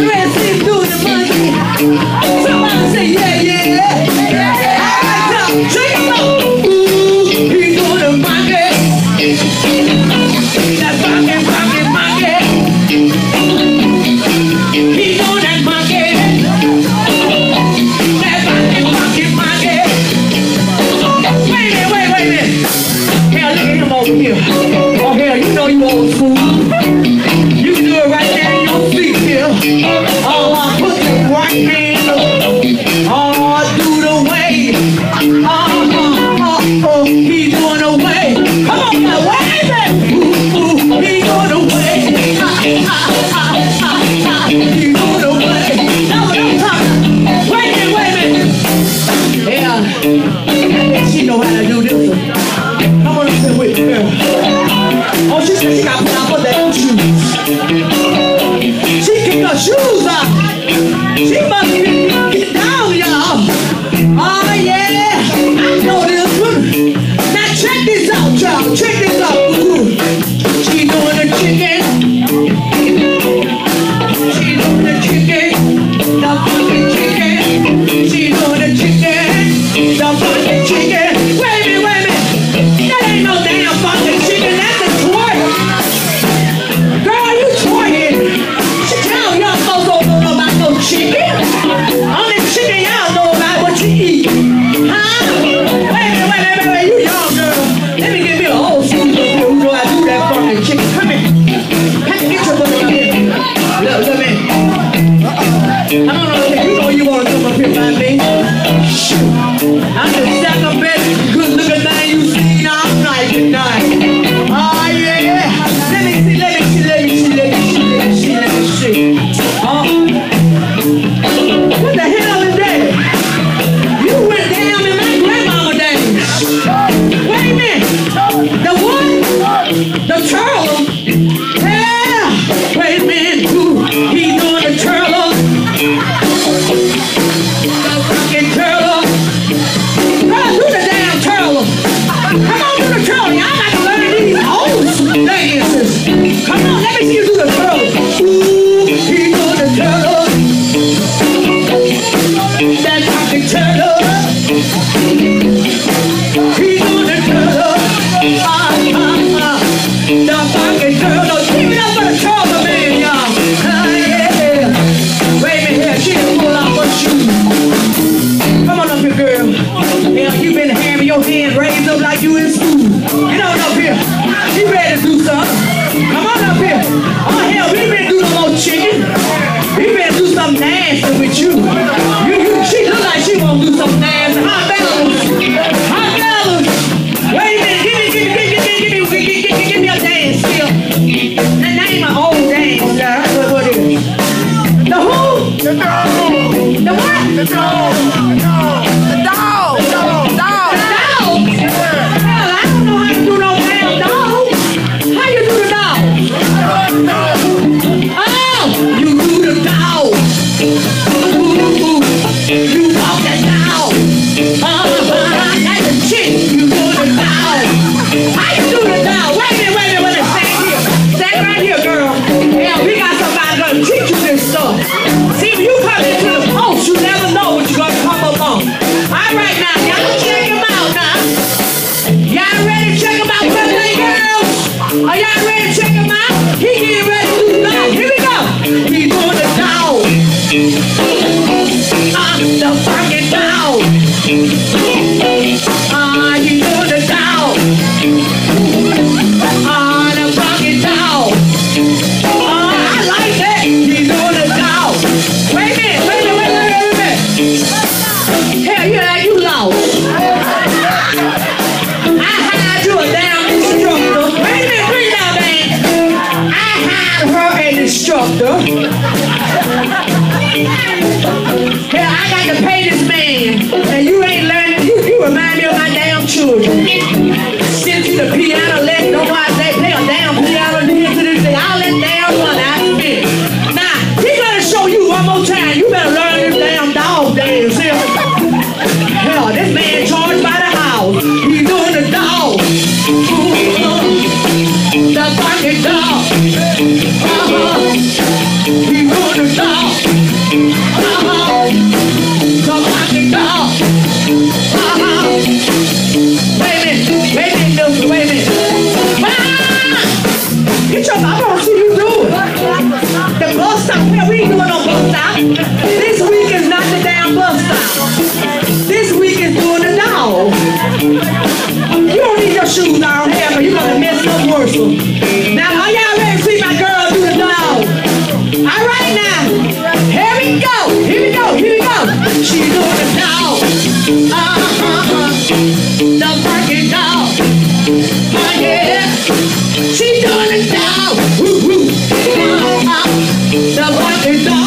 He gonna die. This week is not the damn bus stop. This week is doing the dog. You don't need your shoes on here, but you're going to mess up worse. Now, are y'all ready to see my girl do the dog? All right, now. Here we go. Here we go. Here we go. She's doing the dog. The fucking dog. Oh, yeah. She's doing the dog. Woo, woo. The fucking dog.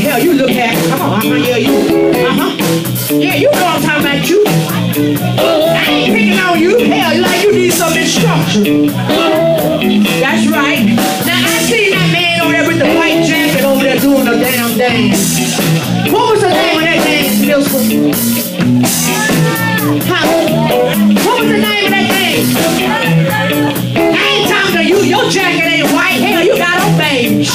Hell, you look happy. Come on, yeah, you. Yeah, you know I'm talking about you. I ain't picking on you. Hell, like you need some instruction. That's right. Now, I seen that man over there with the white jacket over there doing the damn dance. What was the name of that dance, Milton? What was the name of that dance? I ain't talking to you. Your jacket ain't white. Hell, you got on beige.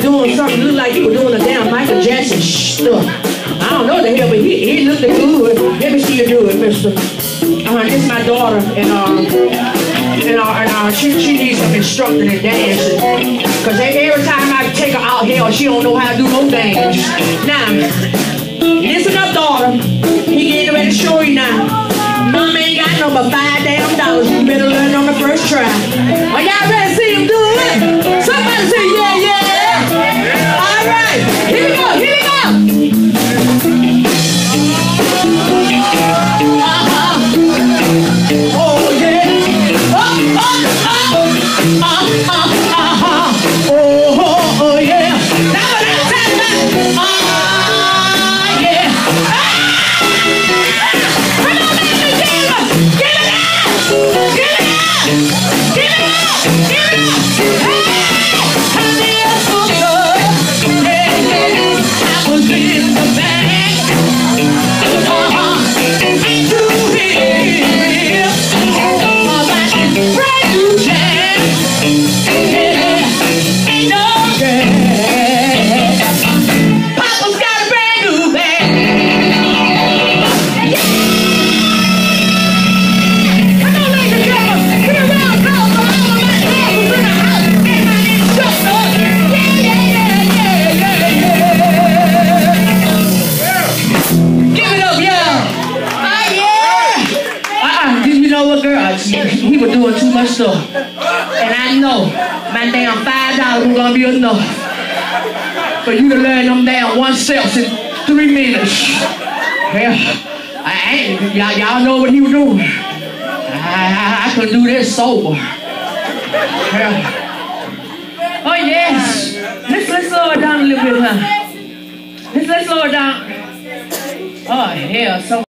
Doing something look like you were doing a damn Michael Jackson stuff. I don't know the hell, but he looked good. Let me see you do it, mister. This is my daughter, and she needs some instructing in dancing. Because every time I take her out here, she don't know how to do no dance. Now, listen up, daughter. He getting ready to show you now. Mom ain't got no but $5 damn dollars. You better learn on the first try. Are y'all ready to see him do it? Somebody say yeah, yeah. All right, here we go, here we go. Oh yeah. Oh, oh, oh, oh, oh, oh. Oh, oh, yeah. Now that's it. Oh, yeah. Ah! Come on, baby, give it up. Give it up. Give it up. Give it up. And I know my damn $5 was gonna be enough for you to learn them down oneself in 3 minutes. Well, y'all know what he was doing. I couldn't do this sober. Well, oh yes, let's slow it down a little bit, huh? Let's slow it down. Oh hell, so.